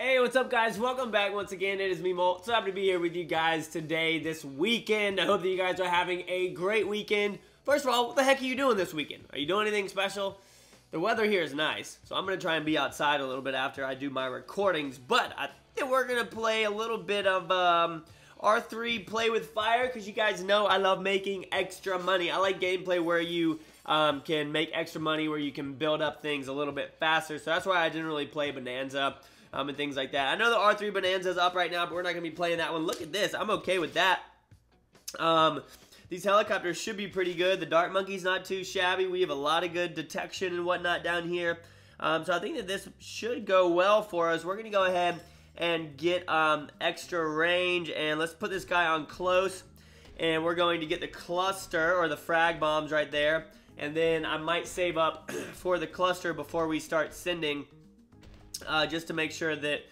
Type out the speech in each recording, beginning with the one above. Hey, what's up guys? Welcome back once again. It is me, Molt. So happy to be here with you guys today, this weekend. I hope that you guys are having a great weekend. First of all, what the heck are you doing this weekend? Are you doing anything special? The weather here is nice, so I'm going to try and be outside a little bit after I do my recordings, but I think we're going to play a little bit of R3 Play With Fire, because you guys know I love making extra money. I like gameplay where you can make extra money, where you can build up things a little bit faster, so that's why I didn't really play Bonanza. And things like that. I know the R3 Bonanza is up right now, but we're not going to be playing that one. Look at this. I'm okay with that. These helicopters should be pretty good. The Dart Monkey's not too shabby. We have a lot of good detection and whatnot down here. So I think that this should go well for us. We're going to go ahead and get extra range, and let's put this guy on close, and we're going to get the cluster or the frag bombs right there, and then I might save up for the cluster before we start sending just to make sure that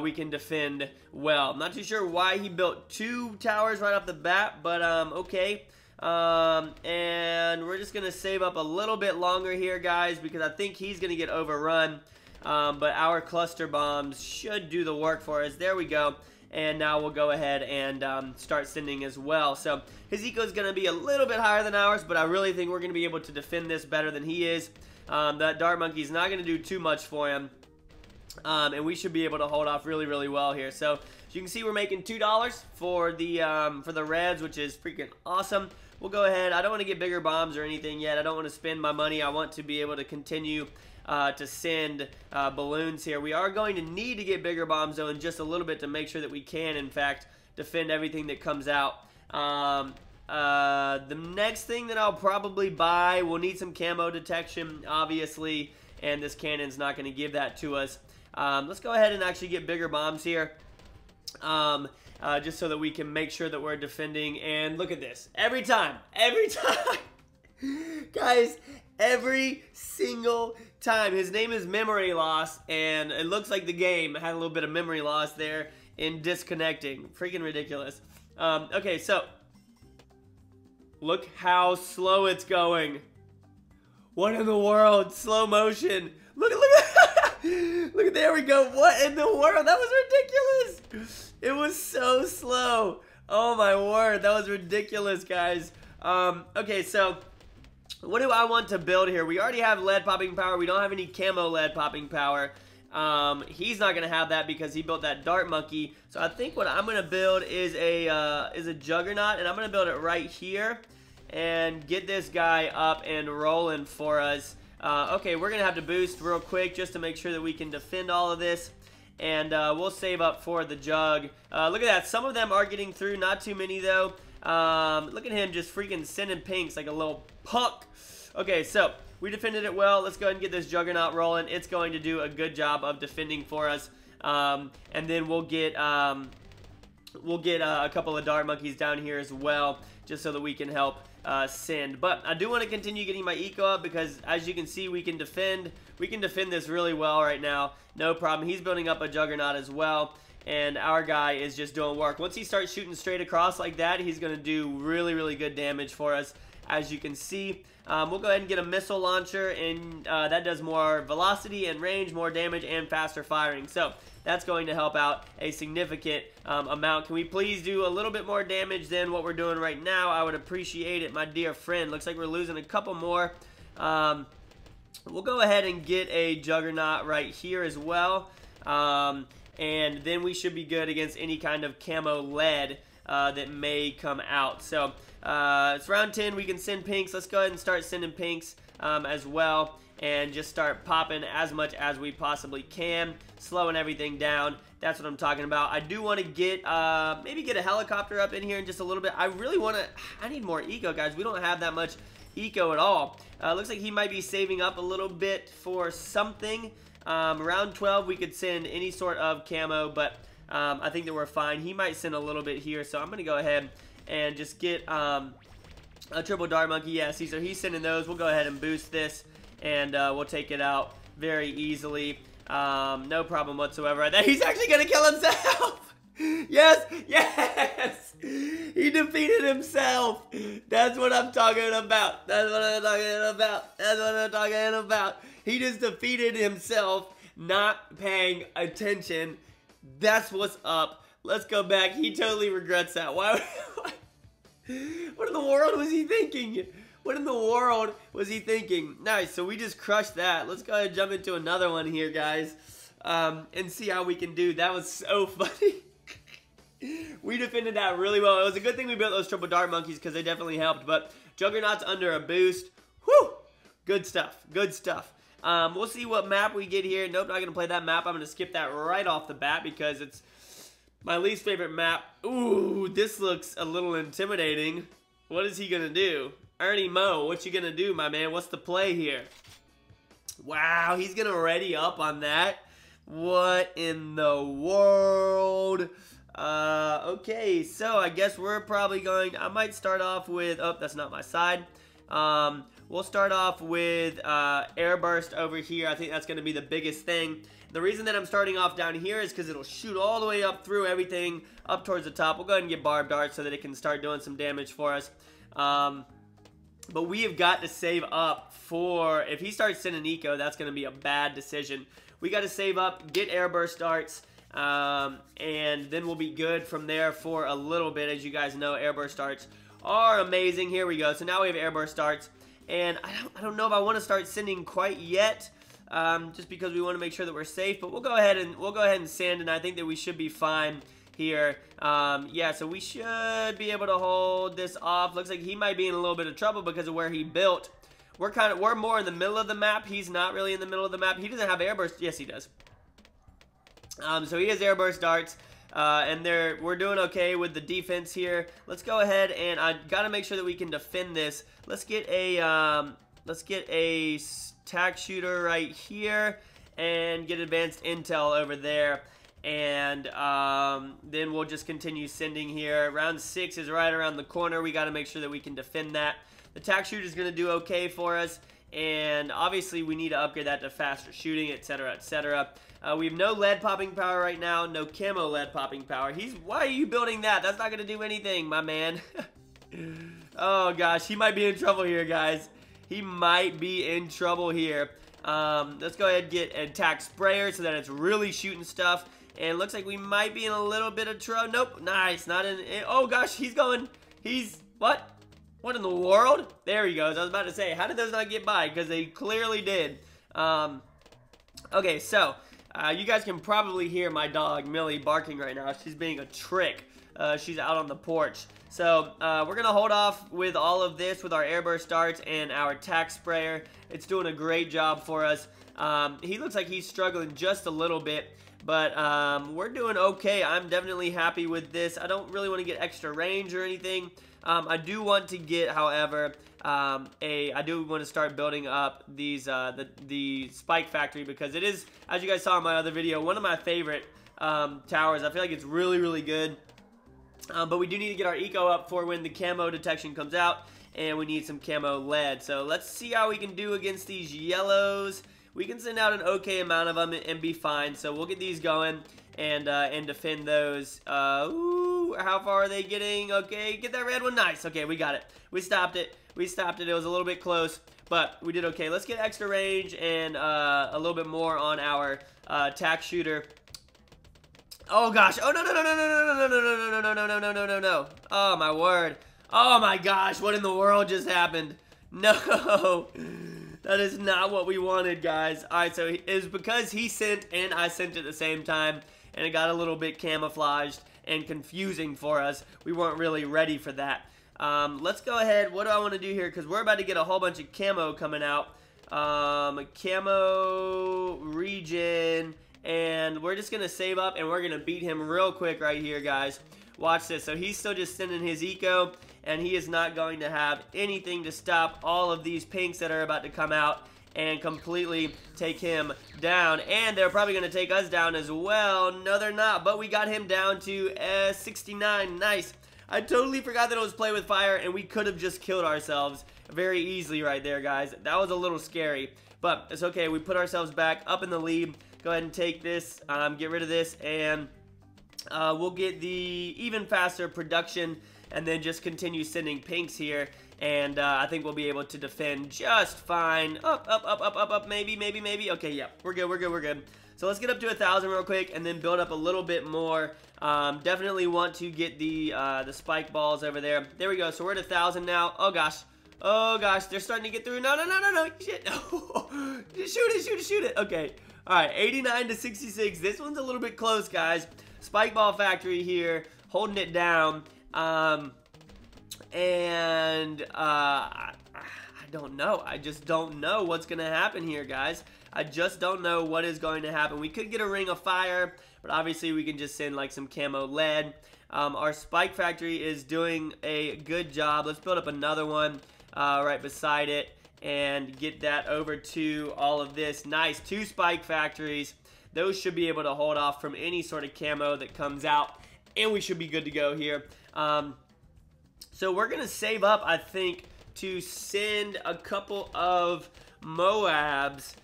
we can defend well. I'm not too sure why he built two towers right off the bat, but okay. And we're just going to save up a little bit longer here, guys, because I think he's going to get overrun. But our cluster bombs should do the work for us. There we go. And now we'll go ahead and start sending as well. So his eco is going to be a little bit higher than ours, but I really think we're going to be able to defend this better than he is. That Dart Monkey's not going to do too much for him. And we should be able to hold off really, really well here. So, as you can see, we're making $2 for the Reds, which is freaking awesome. We'll go ahead. I don't want to get bigger bombs or anything yet. I don't want to spend my money. I want to be able to continue to send balloons here. We are going to need to get bigger bombs, though, in just a little bit to make sure that we can, in fact, defend everything that comes out. The next thing that I'll probably buy, we'll need some camo detection, obviously, and this cannon's not going to give that to us. Let's go ahead and actually get bigger bombs here, just so that we can make sure that we're defending. And look at this. Every time, guys, every single time. His name is Memory Loss, and it looks like the game had a little bit of memory loss there in disconnecting. Freaking ridiculous. Okay, so look how slow it's going. What in the world? Slow motion. Look, there we go. What in the world? That was ridiculous. It was so slow. Oh my word, that was ridiculous, guys. Okay, so what do I want to build here? We already have lead popping power. We don't have any camo lead popping power. He's not gonna have that because he built that Dart Monkey. So I think what I'm gonna build is a Juggernaut, and I'm gonna build it right here and get this guy up and rolling for us. Okay, we're going to have to boost real quick just to make sure that we can defend all of this. And we'll save up for the jug. Look at that. Some of them are getting through. Not too many, though. Look at him just freaking sending pinks like a little punk. Okay, so we defended it well. Let's go ahead and get this Juggernaut rolling. It's going to do a good job of defending for us. And then we'll get a couple of Dart Monkeys down here as well, just so that we can help send. But I do want to continue getting my eco up because, as you can see, we can defend. We can defend this really well right now. No problem. He's building up a Juggernaut as well, and our guy is just doing work. Once he starts shooting straight across like that, he's going to do really, really good damage for us, as you can see. We'll go ahead and get a missile launcher, and that does more velocity and range, more damage, and faster firing. So that's going to help out a significant amount. Can we please do a little bit more damage than what we're doing right now? I would appreciate it, my dear friend. Looks like we're losing a couple more. We'll go ahead and get a Juggernaut right here as well. And then we should be good against any kind of camo lead that may come out. So it's round 10. We can send pinks. Let's go ahead and start sending pinks as well, and just start popping as much as we possibly can, slowing everything down. That's what I'm talking about. I do want to get maybe get a helicopter up in here in just a little bit. I really want to. I need more eco, guys. We don't have that much eco at all. Looks like he might be saving up a little bit for something. Round 12, we could send any sort of camo, but I think that we're fine. He might send a little bit here, so I'm going to go ahead and just get a triple Dart Monkey. Yeah, see, so he's sending those. We'll go ahead and boost this, and we'll take it out very easily. No problem whatsoever. He's actually going to kill himself. Yes, yes. He defeated himself. That's what I'm talking about. He just defeated himself. not paying attention. That's what's up. Let's go back. He totally regrets that. Why? What in the world was he thinking? What in the world was he thinking? Nice. So we just crushed that. Let's go ahead and jump into another one here, guys, and see how we can do. That was so funny. We defended that really well. It was a good thing we built those triple dart monkeys because they definitely helped. But Juggernaut's under a boost. Whew! Good stuff. Good stuff. We'll see what map we get here. Nope, not going to play that map. I'm going to skip that right off the bat because it's my least favorite map. Ooh, this looks a little intimidating. What is he going to do? Ernie Mo, what you going to do, my man? What's the play here? Wow, he's going to ready up on that. What in the world? Okay, so I guess we're probably going... I might start off with... Oh, that's not my side. We'll start off with airburst over here. I think that's going to be the biggest thing. The reason that I'm starting off down here is because it'll shoot all the way up through everything, up towards the top. We'll go ahead and get barb darts so that it can start doing some damage for us. But we have got to save up for... If he starts sending eco, that's going to be a bad decision. We got to save up, get airburst darts, and then we'll be good from there for a little bit. As you guys know, airburst darts are amazing. Here we go. So now we have airburst darts. And I don't know if I want to start sending quite yet, just because we want to make sure that we're safe. But we'll go ahead and send, and I think that we should be fine here. Yeah, so we should be able to hold this off. Looks like he might be in a little bit of trouble because of where he built. We're more in the middle of the map. He's not really in the middle of the map. He doesn't have airburst. Yes, he does. So he has airburst darts. And we're doing okay with the defense here. Let's go ahead and I gotta make sure that we can defend this. Let's get a tac shooter right here and get advanced intel over there. And then we'll just continue sending here. Round 6 is right around the corner. We gotta make sure that we can defend that. The tac shooter is gonna do okay for us. And obviously we need to upgrade that to faster shooting, etc., etc. We have no lead popping power right now, no camo lead popping power. Why are you building that? That's not gonna do anything, my man. Oh gosh, he might be in trouble here, guys. He might be in trouble here. Let's go ahead and get an attack sprayer so that it's really shooting stuff. And it looks like we might be in a little bit of trouble. Nope, nice, not in. Oh gosh, he's going. He's what? What in the world? There he goes. I was about to say, how did those not get by? Because they clearly did. Okay, so you guys can probably hear my dog, Millie, barking right now. She's being a trick. She's out on the porch. So we're going to hold off with all of this with our airburst darts and our tac sprayer. It's doing a great job for us. He looks like he's struggling just a little bit. But we're doing okay. I'm definitely happy with this. I don't really want to get extra range or anything. I do want to get, however, I do want to start building up these the spike factory because it is, as you guys saw in my other video, one of my favorite towers. I feel like it's really, really good. But we do need to get our eco up for when the camo detection comes out, and we need some camo lead. So let's see how we can do against these yellows. We can send out an okay amount of them and be fine. So we'll get these going and defend those. Ooh, how far are they getting? Okay, get that red one. Nice. Okay, we got it. We stopped it. We stopped it. It was a little bit close, but we did okay. Let's get extra range and a little bit more on our tac shooter. Oh gosh. Oh no no no no no no no no no no no no no no no no. Oh my word. Oh my gosh. What in the world just happened? No. That is not what we wanted, guys. All right, so it was because he sent and I sent at the same time, and it got a little bit camouflaged and confusing for us. We weren't really ready for that. Let's go ahead. What do I want to do here? Because we're about to get a whole bunch of camo coming out. Camo regen, and we're just going to save up, and we're going to beat him real quick right here, guys. Watch this. So he's still just sending his eco, and he is not going to have anything to stop all of these pinks that are about to come out and completely take him down. And they're probably going to take us down as well. No, they're not. But we got him down to 69. Nice. I totally forgot that it was play with fire, and we could have just killed ourselves very easily right there, guys. That was a little scary. But it's okay. We put ourselves back up in the lead. Go ahead and take this. Get rid of this. And we'll get the even faster production and then just continue sending pinks here, and I think we'll be able to defend just fine. Up, up, up, up, up, up, maybe, maybe, maybe. Okay, yeah, we're good, we're good, we're good. So let's get up to 1,000 real quick and then build up a little bit more. Definitely want to get the spike balls over there. There we go. So we're at 1,000 now. Oh, gosh. Oh, gosh. They're starting to get through. No, no, no, no, no. Shit. No. Just shoot it, shoot it, shoot it. Okay. All right. 89 to 66. This one's a little bit close, guys. Spike ball factory here. Holding it down. I don't know. I just don't know what's going to happen here, guys. I just don't know what is going to happen. We could get a ring of fire, but obviously we can just send like some camo lead. Our spike factory is doing a good job. Let's build up another one right beside it and get that over to all of this. Nice. 2 spike factories. Those should be able to hold off from any sort of camo that comes out, and we should be good to go here. So we're going to save up, I think, to send a couple of Moabs,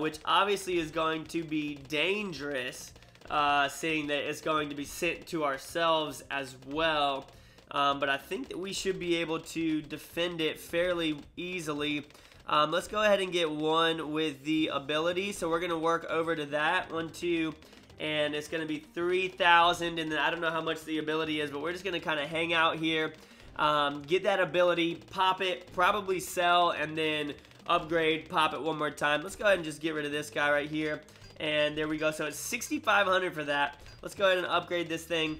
which obviously is going to be dangerous, seeing that it's going to be sent to ourselves as well. But I think that we should be able to defend it fairly easily. Let's go ahead and get one with the ability. So we're going to work over to that. 1, 2... And it's going to be 3,000, and then I don't know how much the ability is, but we're just going to kind of hang out here, get that ability, pop it, probably sell, and then upgrade, pop it one more time. Let's go ahead and just get rid of this guy right here, and there we go. So it's 6,500 for that. Let's go ahead and upgrade this thing,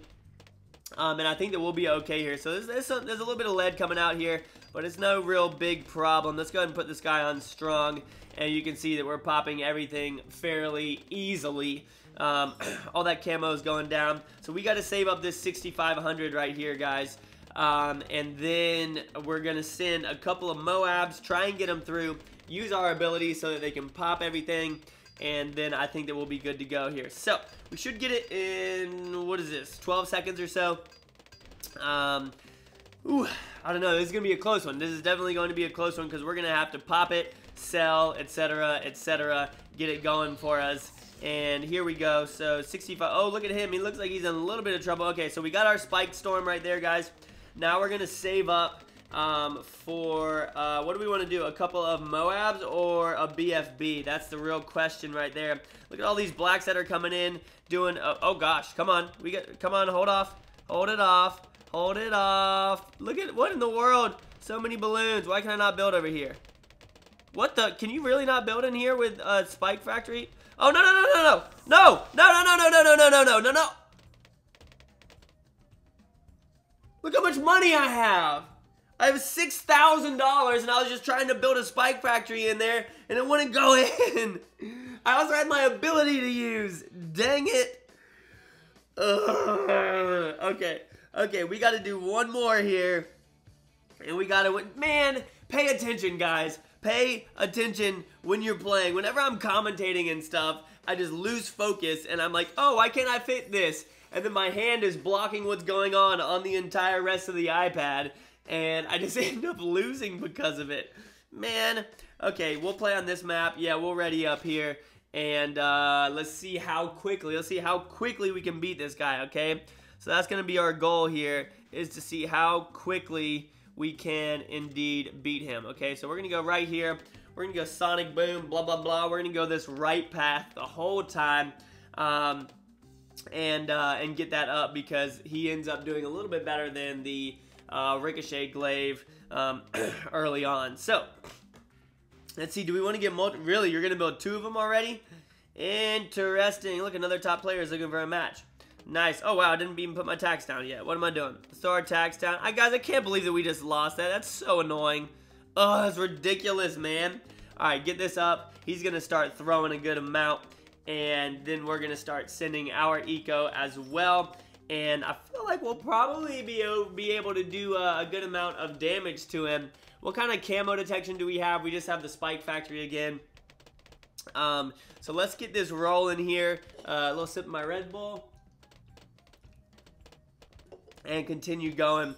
and I think that we'll be okay here. So there's a little bit of lead coming out here, but it's no real big problem. Let's go ahead and put this guy on strong, and you can see that we're popping everything fairly easily. All that camo is going down, so we got to save up this 6,500 right here, guys, and then we're gonna send a couple of Moabs, try and get them through, use our ability so that they can pop everything, and then I think that we'll be good to go here. So we should get it in, what is this, 12 seconds or so. Ooh, I don't know, this is gonna be a close one. This is definitely going to be a close one because we're gonna have to pop it, sell, etc., etc., get it going for us. And here we go. So 65. Oh, look at him. He looks like he's in a little bit of trouble. Okay, so we got our spike storm right there, guys. Now we're going to save up for, what do we want to do? A couple of Moabs or a BFB? That's the real question right there. Look at all these blacks that are coming in doing, oh gosh, come on. We got, come on, hold off. Hold it off. Hold it off. Look at, what in the world? So many balloons. Why can I not build over here? What the, can you really not build in here with spike factory? Oh, no, no, no, no, no, no, no, no, no, no, no, no, no, no, no, no. Look how much money I have. I have $6,000, and I was just trying to build a spike factory in there, and it wouldn't go in. I also had my ability to use. Dang it. Okay, okay, we got to do one more here, and we got to win. Man, pay attention, guys. Pay attention when you're playing. Whenever I'm commentating and stuff, I just lose focus, and I'm like, oh, why can't I fit this? And then my hand is blocking what's going on the entire rest of the iPad, and I just end up losing because of it. Man. Okay, we'll play on this map. Yeah, we'll ready up here, and let's see how quickly we can beat this guy, okay? So that's going to be our goal here, is to see how quickly we can indeed beat him. Okay, so we're gonna go right here. We're gonna go sonic boom, blah blah blah. We're gonna go this right path the whole time, and get that up, because he ends up doing a little bit better than the ricochet glaive early on. So let's see, do we want to get multi? Really, you're gonna build 2 of them already? Interesting. Look, another top player is looking for a match. Nice. Oh, wow. I didn't even put my tax down yet. What am I doing? Let's throw our tax down. Guys, I can't believe that we just lost that. That's so annoying. Oh, that's ridiculous, man. All right, get this up. He's going to start throwing a good amount, and then we're going to start sending our eco as well. And I feel like we'll probably be able to do a good amount of damage to him. What kind of camo detection do we have? We just have the spike factory again. So let's get this rolling here. A little sip of my Red Bull. And continue going.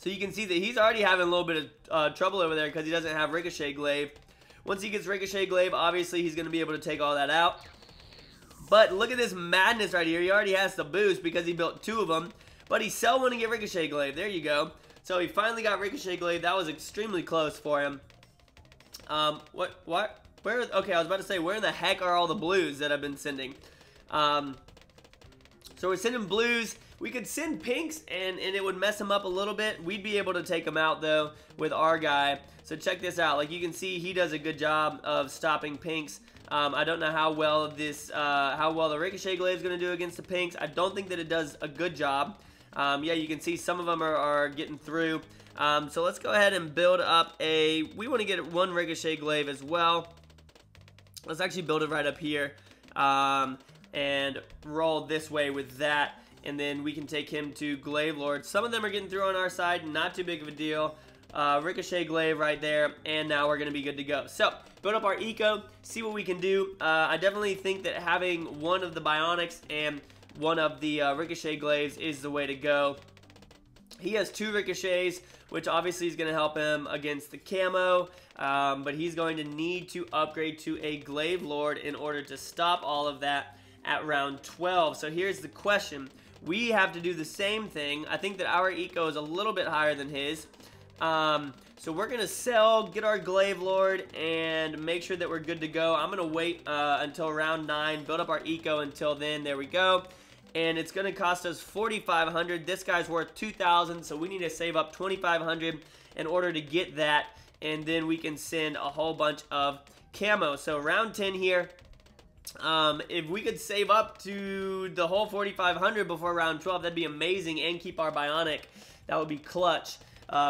So you can see that he's already having a little bit of trouble over there because he doesn't have Ricochet Glaive. Once he gets Ricochet Glaive, obviously he's going to be able to take all that out. But look at this madness right here. He already has the boost because he built 2 of them. But he still wants to get Ricochet Glaive. There you go. So he finally got Ricochet Glaive. That was extremely close for him. What? What? Where? Okay, I was about to say, where the heck are all the blues that I've been sending? So we're sending blues. We could send pinks, and it would mess them up a little bit. We'd be able to take them out, though, with our guy. So check this out. Like, you can see he does a good job of stopping pinks. I don't know how well this, the Ricochet Glaive is going to do against the pinks. I don't think that it does a good job. Yeah, you can see some of them are getting through. So let's go ahead and build up a... We want to get one Ricochet Glaive as well. Let's actually build it right up here. And roll this way with that. And then we can take him to Glaive Lord. Some of them are getting through on our side. Not too big of a deal. Ricochet Glaive right there. And now we're going to be good to go. So, build up our eco. See what we can do. I definitely think that having one of the Bionics and... one of the Ricochet Glaives is the way to go. He has two Ricochets, which obviously is going to help him against the Camo, but he's going to need to upgrade to a Glaive Lord in order to stop all of that at round 12. So here's the question. We have to do the same thing. I think that our eco is a little bit higher than his. So we're going to sell, get our Glaive Lord, and make sure that we're good to go. I'm going to wait until round 9, build up our eco until then. There we go. And it's going to cost us $4,500. This guy's worth $2,000, so we need to save up $2,500 in order to get that. And then we can send a whole bunch of camo. So round 10 here, if we could save up to the whole $4,500 before round 12, that'd be amazing, and keep our Bionic. That would be clutch.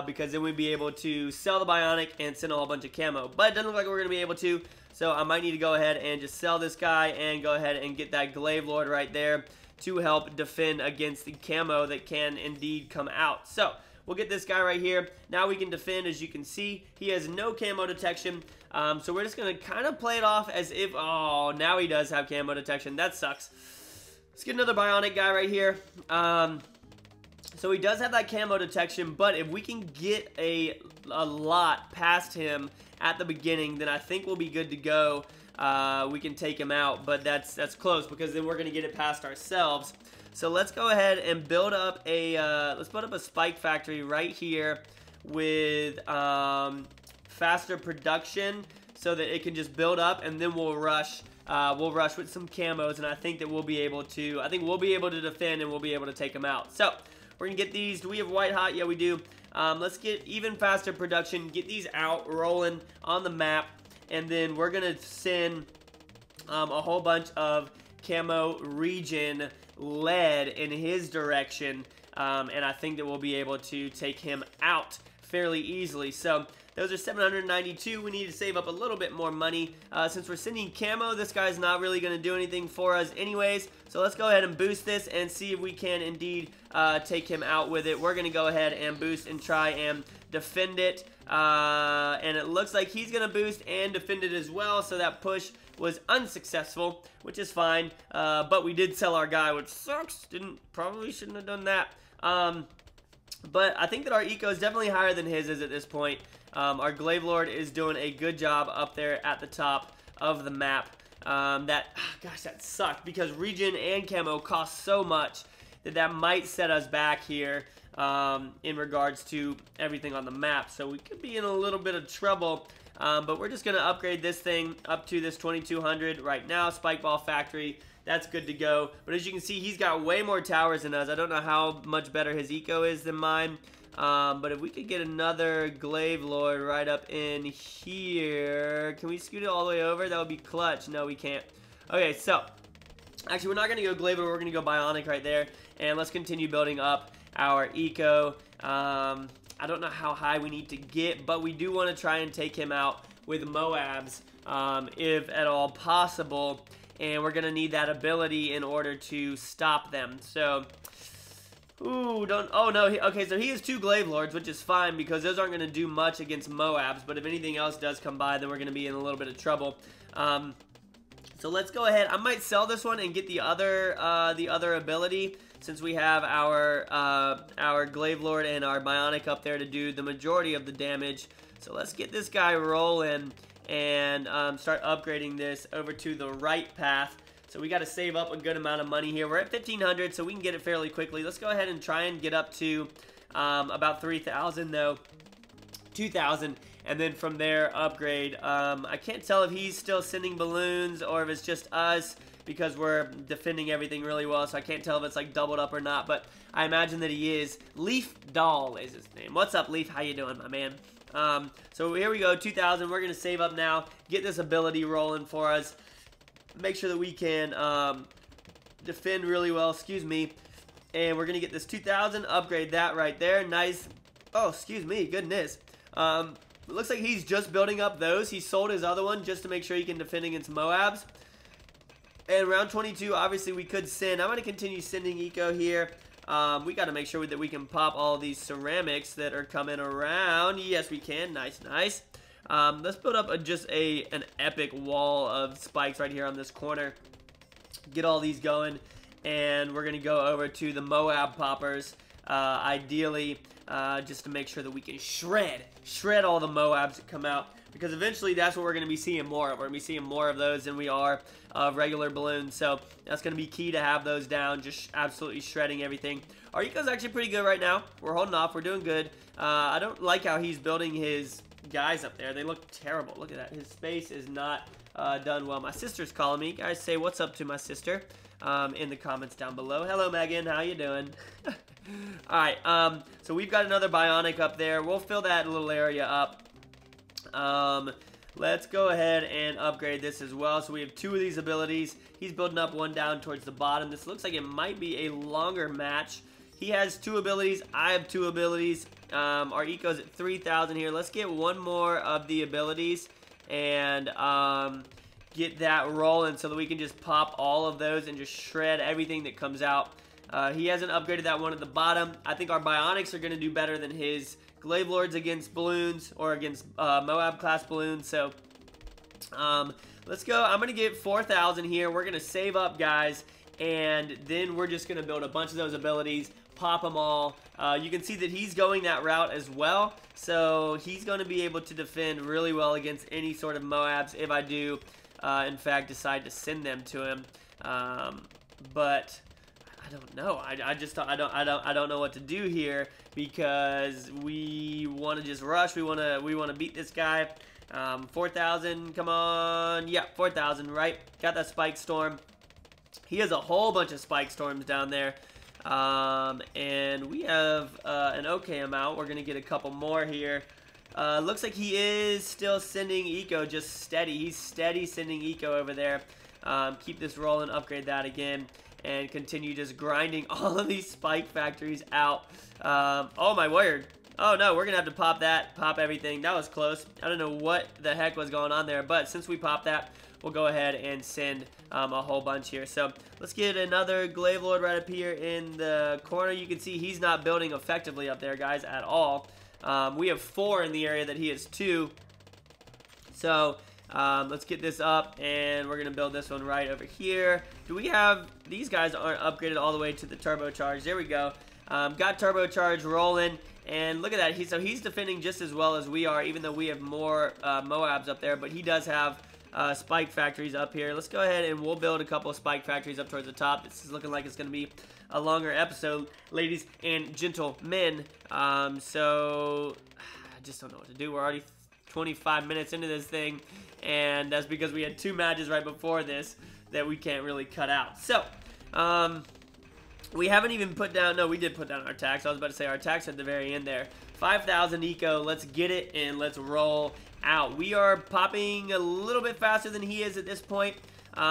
Because then we'd be able to sell the Bionic and send a whole bunch of camo. But it doesn't look like we're going to be able to, so I might need to go ahead and just sell this guy and go ahead and get that Glaive Lord right there to help defend against the camo that can indeed come out. So, we'll get this guy right here. Now we can defend, as you can see. He has no camo detection, so we're just going to kind of play it off as if, oh, now he does have camo detection. That sucks. Let's get another Bionic guy right here. So he does have that camo detection, but if we can get a lot past him at the beginning, then I think we'll be good to go. We can take him out, but that's close, because then we're going to get it past ourselves. So let's go ahead and build up a spike factory right here with faster production, so that it can just build up, and then we'll rush. We'll rush with some camos, and I think that we'll be able to. I think we'll be able to defend, and we'll be able to take him out. So. We're going to get these. Do we have white hot? Yeah, we do. Let's get even faster production. Get these out, rolling on the map. And then we're going to send a whole bunch of camo regen lead in his direction. And I think that we'll be able to take him out fairly easily. So those are 792. We need to save up a little bit more money. Since we're sending camo, this guy's not really going to do anything for us anyways. So let's go ahead and boost this and see if we can indeed take him out with it. We're going to go ahead and boost and try and defend it. And it looks like he's going to boost and defend it as well. So that push was unsuccessful, which is fine. But we did sell our guy, which sucks. Probably shouldn't have done that. But I think that our eco is definitely higher than his is at this point. Our Glaive Lord is doing a good job up there at the top of the map. Gosh, that sucked, because regen and camo cost so much that that might set us back here in regards to everything on the map. So we could be in a little bit of trouble, but we're just going to upgrade this thing up to this 2200 right now. Spike Ball Factory, that's good to go. But as you can see, he's got way more towers than us. I don't know how much better his eco is than mine. But if we could get another Glaive Lord right up in here. Can we scoot it all the way over? That would be clutch. No, we can't. Okay, so. Actually, we're not going to go Glaive Lord. We're going to go Bionic right there. And let's continue building up our eco. I don't know how high we need to get. But we do want to try and take him out with Moabs, if at all possible. And we're going to need that ability in order to stop them. So... Ooh, don't... Oh, no. Okay, so he has two Glaive Lords, which is fine, because those aren't going to do much against Moabs. But if anything else does come by, then we're going to be in a little bit of trouble. So let's go ahead. I might sell this one and get the other ability, since we have our Glaive Lord and our Bionic up there to do the majority of the damage. So let's get this guy rolling and start upgrading this over to the right path. So we got to save up a good amount of money here. We're at 1,500, so we can get it fairly quickly. Let's go ahead and try and get up to about 3,000, though. 2,000. and then from there upgrade. I can't tell if he's still sending balloons or if it's just us, because we're defending everything really well, so I can't tell if it's like doubled up or not, but I imagine that he is. Leaf Doll is his name. What's up, Leaf? How you doing, my man? So here we go, 2,000. We're gonna save up now, get this ability rolling for us, make sure that we can defend really well, excuse me, and we're gonna get this 2,000, upgrade that right there. Nice. Oh, excuse me, goodness. It looks like he's just building up those. He sold his other one just to make sure he can defend against Moabs. And round 22, obviously we could send. I'm going to continue sending eco here. We got to make sure that we can pop all these ceramics that are coming around. Yes, we can. Nice, nice. Let's build up just an epic wall of spikes right here on this corner. Get all these going. And we're going to go over to the Moab poppers, ideally, just to make sure that we can shred all the Moabs that come out. Because eventually that's what we're going to be seeing more of. We're going to be seeing more of those than we are of regular balloons. So that's going to be key to have those down. Just absolutely shredding everything. Our eco's actually pretty good right now. We're holding off. We're doing good. I don't like how he's building his guys up there. They look terrible. Look at that. His space is not done well. My sister's calling me. Guys, say what's up to my sister in the comments down below. Hello, Megan. How you doing? All right. So we've got another bionic up there. We'll fill that little area up. Let's go ahead and upgrade this as well. So we have two of these abilities. He's building up one down towards the bottom. This looks like it might be a longer match. He has two abilities. I have two abilities. Our eco's at 3,000 here. Let's get one more of the abilities and get that rolling so that we can just pop all of those and just shred everything that comes out. He hasn't upgraded that one at the bottom. I think our bionics are going to do better than his Glaive Lords against balloons, or against Moab class balloons. So let's go. I'm gonna get 4,000 here. We're gonna save up, guys, and then we're just gonna build a bunch of those abilities, pop them all. You can see that he's going that route as well, so he's gonna be able to defend really well against any sort of Moabs if I do in fact decide to send them to him. But I don't know. I just don't know what to do here, because we want to just rush. We want to beat this guy. 4,000. Come on. Yeah, 4,000. Right. Got that spike storm. He has a whole bunch of spike storms down there, and we have an okay amount. We're gonna get a couple more here. Looks like he is still sending eco. Just steady. He's steady sending eco over there. Keep this rolling. Upgrade that again. And continue just grinding all of these spike factories out. Oh my word. Oh no, we're gonna have to pop that, pop everything. That was close. I don't know what the heck was going on there, but since we popped that, we'll go ahead and send a whole bunch here. So let's get another Glaive Lord right up here in the corner. You can see he's not building effectively up there, guys, at all. We have four in the area that he has two. So let's get this up, and we're gonna build this one right over here. Do we have these guys aren't upgraded all the way to the turbocharge? There we go. Got turbocharge rolling, and look at that. He's defending just as well as we are, even though we have more Moabs up there. But he does have spike factories up here. Let's go ahead and we'll build a couple of spike factories up towards the top. This is looking like it's gonna be a longer episode, ladies and gentlemen. So I just don't know what to do. We're already 25 minutes into this thing, and that's because we had two matches right before this that we can't really cut out. So we haven't even put down, no, we did put down our tax. I was about to say our tax at the very end there. 5,000 eco. Let's get it and let's roll out. We are popping a little bit faster than he is at this point,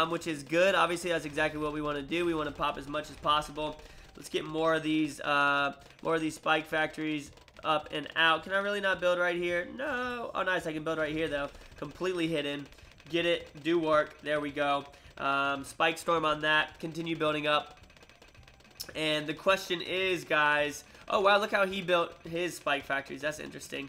which is good. Obviously that's exactly what we want to do. We want to pop as much as possible. Let's get more of these spike factories up and out. Can I really not build right here? No. Oh, nice. I can build right here, though. Completely hidden. Get it. Do work. There we go. Spike storm on that. Continue building up. And the question is, guys... Oh, wow. Look how he built his spike factories. That's interesting.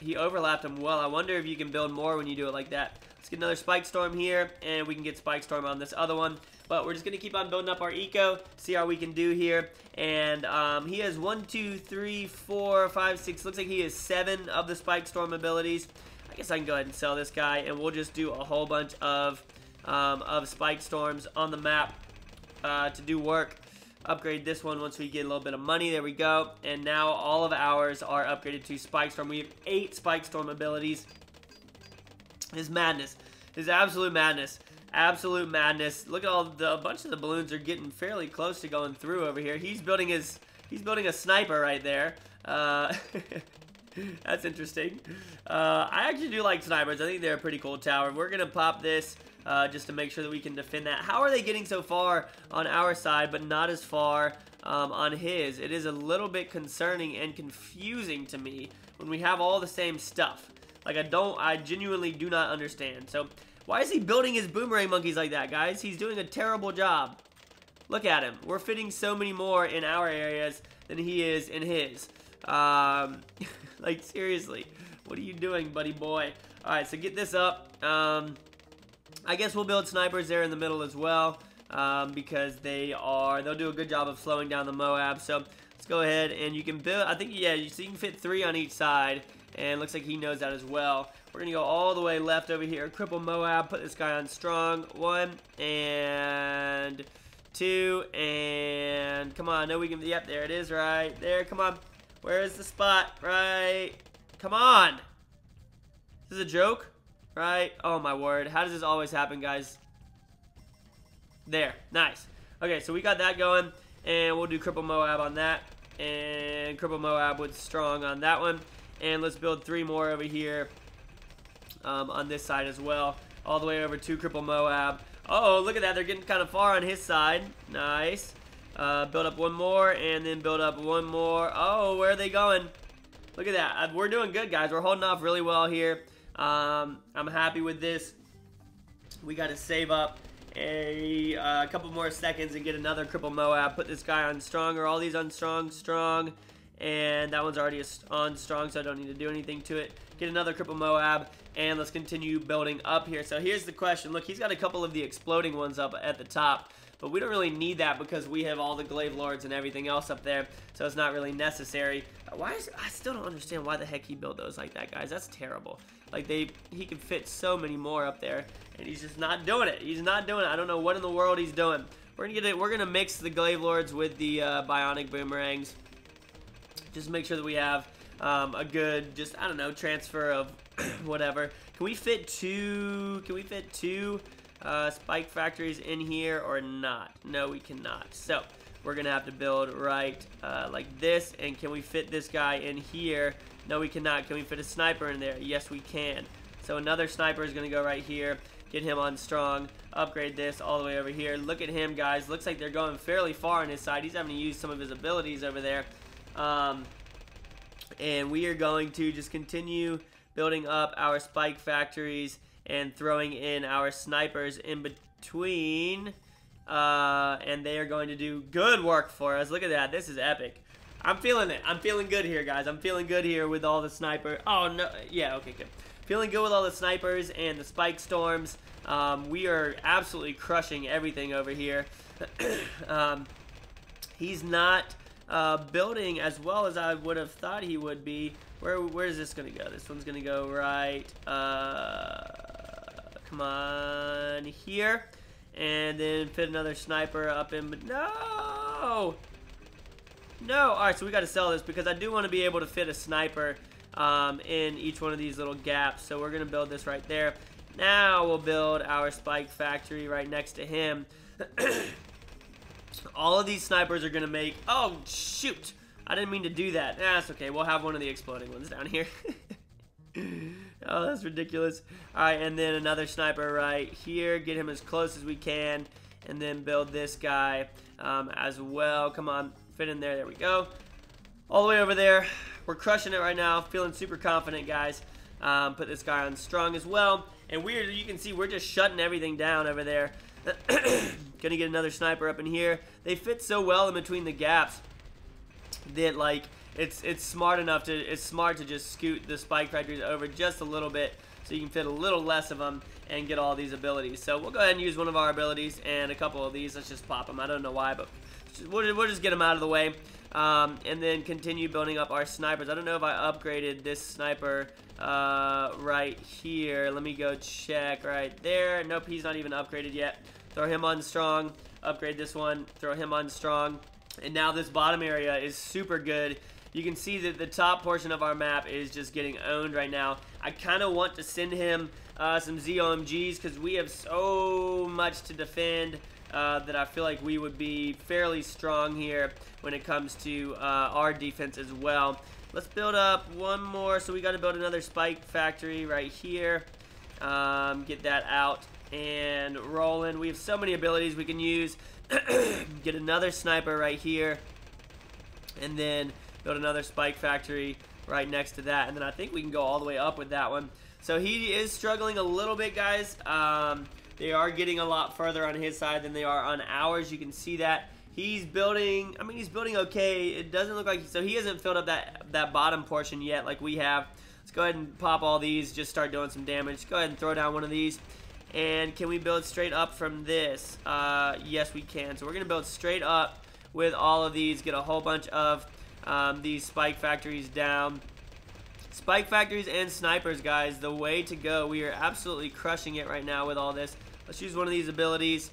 He overlapped them well. I wonder if you can build more when you do it like that. Let's get another spike storm here, and we can get spike storm on this other one. But we're just going to keep on building up our eco, see how we can do here. And he has 1, 2, 3, 4, 5, 6. Looks like he has 7 of the Spike Storm abilities. I guess I can go ahead and sell this guy, and we'll just do a whole bunch of Spike Storms on the map to do work. upgrade this one once we get a little bit of money. There we go. And now all of ours are upgraded to Spike Storm. We have 8 Spike Storm abilities. It's madness. It's absolute madness. Absolute madness. Look at all the bunch of the balloons are getting fairly close to going through over here. He's building his a sniper right there. That's interesting. I actually do like snipers. I think they're a pretty cool tower. We're gonna pop this just to make sure that we can defend that. How are they getting so far on our side, but not as far on his? It is a little bit concerning and confusing to me when we have all the same stuff. Like I genuinely do not understand. So why is he building his boomerang monkeys like that, guys? He's doing a terrible job. Look at him. We're fitting so many more in our areas than he is in his. Like, seriously, what are you doing, buddy boy? All right, so get this up. I guess we'll build snipers there in the middle as well, because they'll do a good job of slowing down the Moab. So let's go ahead and you can build, I think, yeah, so you can fit 3 on each side, and looks like he knows that as well. We're gonna go all the way left over here, cripple Moab, put this guy on strong, 1 and 2, and come on, no, we can, yep, there it is right there, come on. Where is the spot? Right. Come on. Is this a joke? Right. Oh, my word. How does this always happen, guys? There. Nice. Okay, so we got that going. And we'll do Cripple Moab on that. And Cripple Moab with Strong on that one. And let's build 3 more over here on this side as well. All the way over to Cripple Moab. Uh-oh, look at that. They're getting kind of far on his side. Nice. Build up 1 more, and then build up 1 more. Oh, where are they going? Look at that. We're doing good, guys. We're holding off really well here. I'm happy with this. We got to save up a couple more seconds and get another Cripple Moab. Put this guy on strong, or all these on strong, strong. And that one's already on strong, so I don't need to do anything to it. Get another Cripple Moab, and let's continue building up here. So here's the question. Look, he's got a couple of the exploding ones up at the top. But we don't really need that because we have all the Glaive Lords and everything else up there, so it's not really necessary. I still don't understand why the heck he built those like that, guys. That's terrible. Like, he can fit so many more up there, and he's just not doing it. He's not doing it. I don't know what in the world he's doing. We're gonna mix the Glaive Lords with the Bionic Boomerangs. Just make sure that we have a good, I don't know, transfer of whatever. Can we fit two? Spike factories in here or not? No, we cannot. So we're gonna have to build right like this. And can we fit this guy in here? No, we cannot. Can we fit a sniper in there? Yes, we can. So another sniper is gonna go right here. Get him on strong. Upgrade this all the way over here. Look at him, guys. Looks like they're going fairly far on his side. He's having to use some of his abilities over there. And we are going to just continue building up our spike factories and throwing in our snipers in between, and they are going to do good work for us. Look at that. This is epic. I'm feeling it. I'm feeling good here, guys. I'm feeling good here with all the sniper. Oh, no. Yeah, okay, good. Feeling good with all the snipers and the spike storms. We are absolutely crushing everything over here. He's not building as well as I would have thought he would be. Where is this going to go? This one's going to go right... come on here, and then fit another sniper up in. But no, no. All right, so we got to sell this because I do want to be able to fit a sniper in each one of these little gaps. So we're gonna build this right there. Now we'll build our spike factory right next to him. All of these snipers are gonna make. Oh shoot! I didn't mean to do that. Nah, that's okay. We'll have one of the exploding ones down here. Oh, that's ridiculous. All right, and then another sniper right here. Get him as close as we can, and then build this guy as well. Come on, fit in there. There we go. All the way over there. We're crushing it right now. Feeling super confident, guys. Put this guy on strong as well. And you can see we're just shutting everything down over there. Gonna get another sniper up in here. They fit so well in between the gaps that, like, it's smart to just scoot the spike factories over just a little bit so you can fit a little less of them and get all these abilities. So we'll go ahead and use one of our abilities and a couple of these. Let's just pop them. I don't know why, but we'll just get them out of the way. And then continue building up our snipers. I don't know if I upgraded this sniper right here. Let me go check right there. Nope, he's not even upgraded yet. Throw him on strong. upgrade this one, throw him on strong, and now this bottom area is super good. You can see that the top portion of our map is just getting owned right now. I kind of want to send him some ZOMGs because we have so much to defend that I feel like we would be fairly strong here when it comes to our defense as well. Let's build up one more. So we got to build another spike factory right here. Get that out and rolling. We have so many abilities we can use. Get another sniper right here. And then build another spike factory right next to that. And then I think we can go all the way up with that one. So he is struggling a little bit, guys. They are getting a lot further on his side than they are on ours. You can see that. He's building, I mean, he's building okay. It doesn't look like, so he hasn't filled up that bottom portion yet like we have. Let's go ahead and pop all these, just start doing some damage. Go ahead and throw down one of these. And can we build straight up from this? Yes, we can. So we're going to build straight up with all of these, get a whole bunch of these spike factories down. Spike factories and snipers, guys, the way to go. We are absolutely crushing it right now with all this. Let's use one of these abilities.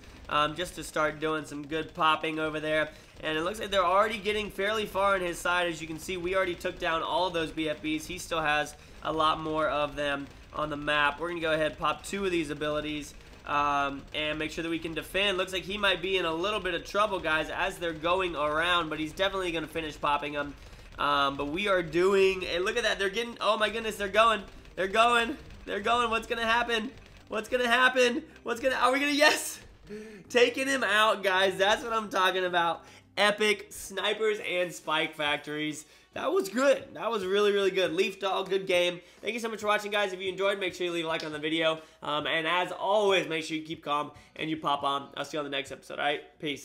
Just to start doing some good popping over there. And it looks like they're already getting fairly far on his side. As you can see, we already took down all of those BFBs. He still has a lot more of them on the map. We're going to go ahead and pop two of these abilities and make sure that we can defend. Looks like he might be in a little bit of trouble, guys, as they're going around. But he's definitely going to finish popping them. But we are doing... Hey, look at that. They're getting... Oh, my goodness. They're going. They're going. They're going. What's going to happen? What's going to happen? What's going to... Are we going to... Yes! Taking him out, guys. That's what I'm talking about. Epic snipers and spike factories. That was good. That was really, really good. Leaf Doll, good game. Thank you so much for watching, guys. If you enjoyed, make sure you leave a like on the video. And as always, make sure you keep calm and you pop on. I'll see you on the next episode. All right? Peace.